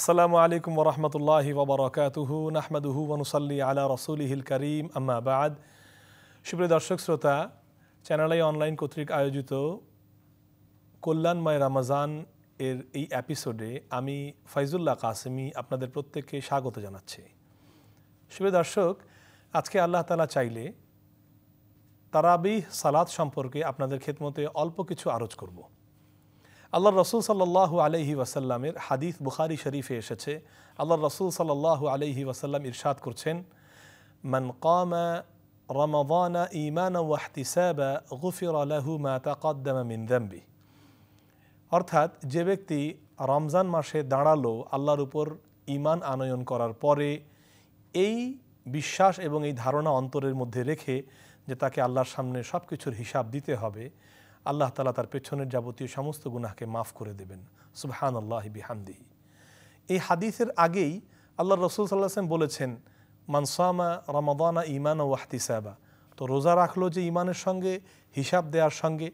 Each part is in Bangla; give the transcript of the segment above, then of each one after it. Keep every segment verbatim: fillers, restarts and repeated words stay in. السلام عليكم ورحمة الله وبركاته نحمده ونصلي على رسوله الكريم أما بعد شبر درشق سرطة چنل অনলাইন কর্তৃক আয়োজিত কল্যাণময় রমজান এর এই এপিসোডে আমি ফাইজুল্লাহ কাসেমি আপনাদের প্রত্যেককে স্বাগত জানাচ্ছি শুভ দর্শক আজকে আল্লাহ তাআলা চাইলে তারাবিহ সালাত সম্পর্কে আপনাদের খিদমতে অল্প কিছু আরজ করব আল্লাহর রাসূল সাল্লাল্লাহু আলাইহি ওয়াসাল্লামের হাদিস বুখারী শরীফে এসেছে আল্লাহর রাসূল সাল্লাল্লাহু আলাইহি ওয়াসাল্লাম ইরশাদ করছেন মান কামা رمضان إيمانا واحتسابا غفر له ما تقدم من ذنبه অর্থাৎ যে ব্যক্তি রমজান মাসে দাঁড়ালো আল্লাহর উপর ঈমান আনয়ন করার পরে এই বিশ্বাস এবং এই ধারণা অন্তরের মধ্যে রেখে যে তাকে আল্লাহর সামনে সবকিছুর হিসাব দিতে হবে আল্লাহ তাআলা তার পেছনের যাবতীয় সমস্ত গুনাহকে মাফ করে দেবেন সুবহানাল্লাহি বিহামদিহি এই হাদিসের আগেই আল্লাহর রাসূল সাল্লাল্লাহু আলাইহি ওয়াসাল্লাম বলেছেন মান সামা রমাদানা ঈমানা ওয়া ইহতিসাবা তো রোজা রাখলো যে ঈমানের সঙ্গে হিসাব দেওয়ার সঙ্গে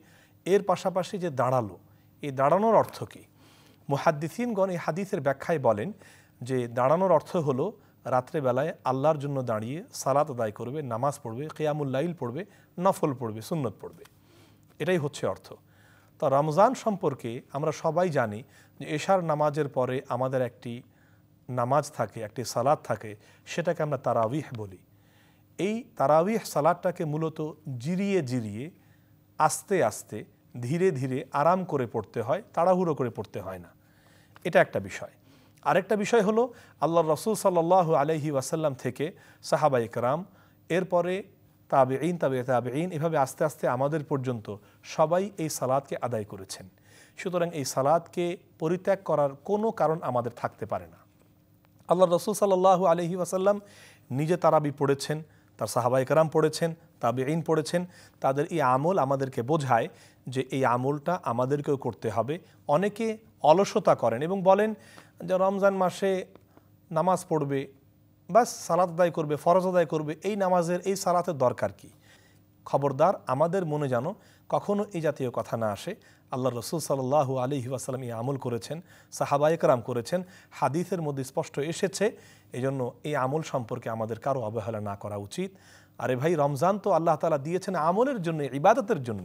এর পাশাপাশি যে দাঁড়ালো এই দাঁড়ানোর অর্থ কি মুহাদ্দিসিনগণ এই হাদিসের ব্যাখ্যায় বলেন যে দাঁড়ানোর অর্থ হলো রাতে বেলায় আল্লাহর জন্য দাঁড়িয়ে সালাত আদায় করবে নামাজ পড়বে কিয়ামুল লাইল পড়বে নফল পড়বে সুন্নত পড়বে এটাই হচ্ছে অর্থ তো রমজান সম্পর্কে আমরা সবাই জানি যে এশার নামাজের পরে আমাদের একটি নামাজ থাকে একটি সালাত থাকে সেটাকে আমরা তারাবিহ বলি এই তারাবিহ সালাতটাকে মূলত জিরিয়ে জিরিয়ে আস্তে আস্তে ধীরে ধীরে আরাম করে পড়তে হয় তাড়াহুড়ো করে পড়তে হয় না এটা একটা বিষয় আরেকটা বিষয় হলো আল্লাহর রাসূল সাল্লাল্লাহু আলাইহি ওয়াসাল্লাম থেকে সাহাবা ইকরাম এরপরে তাবেঈন তাবে তাবেঈন এভাবে আস্তে আস্তে আমাদের পর্যন্ত সবাই এই সালাতকে আদায় করেছেন সুতরাং এই সালাতকে পরিত্যাগ করার কোনো কারণ আমাদের থাকতে পারে না আল্লাহর রাসূল সাল্লাল্লাহু আলাইহি ওয়াসাল্লাম নিজে তারাবি পড়েছেন তার সাহাবা ইকরাম পড়েছেন তাবেঈন পড়েছেন তাদের এই আমল আমাদেরকে বোঝায় যে এই আমলটা আমাদেরকেও করতে হবে অনেকে অলসতা করেন এবং বলেন যে রমজান মাসে নামাজ পড়বে বাস সালাত আদায় করবে ফরজ আদায় করবে এই নামাজের এই সালাতের দরকার কি খবরদার আমাদের মনে যেন কখনো এই জাতীয় কথা না আসে আল্লাহর রাসূল সাল্লাল্লাহু আলাইহি ওয়াসাল্লাম এই আমল করেছেন সাহাবা ইকরাম করেছেন হাদিসের মধ্যে স্পষ্ট এসেছে এজন্য এই আমল সম্পর্কে আমাদের কারো অবহেলা না করা উচিত আরে ভাই রমজান তো আল্লাহ তাআলা দিয়েছেন আমলের জন্য ইবাদতের জন্য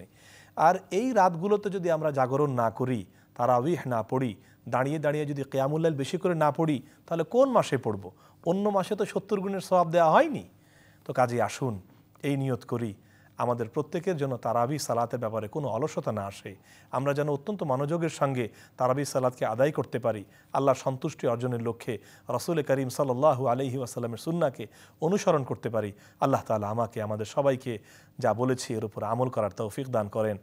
আর এই রাতগুলোতে যদি আমরা জাগরণ না করি তারাবিহ না পড়ি দাঁড়িয়ে দাঁড়িয়ে যদি কিয়ামুল লাইল বেশি করে না পড়ি তাহলে কোন মাসে পড়ব অন্য মাসে তো সত্তর গুণের সওয়াব দেয়া হয়নি তো কাজী আসুন এই নিয়ত করি আমাদের প্রত্যেকের জন্য তারাবিহ সালাতের ব্যাপারে কোনো অলসতা না আসে আমরা যেন অত্যন্ত মনোযোগের সঙ্গে তারাবিহ সালাতকে আদায় করতে পারি আল্লাহর সন্তুষ্টি অর্জনের লক্ষ্যে রাসূল করিম সাল্লাল্লাহু আলাইহি ওয়াসাল্লামের সুন্নাহকে অনুসরণ করতে পারি আল্লাহ তাআলা আমাকে আমাদের সবাইকে যা বলেছি এর উপর আমল করার তৌফিক দান করেন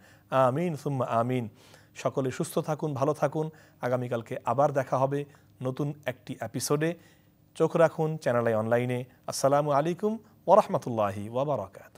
আমিন সুম্মা আমিন সকলে সুস্থ থাকুন ভালো থাকুন আগামীকালকে আবার দেখা হবে নতুন একটি এপিসোডে চোখ রাখুন চ্যানেল অনলাইনে আসসালামু আলাইকুম ওয়া রাহমাতুল্লাহি ওয়া বারাকাতুহু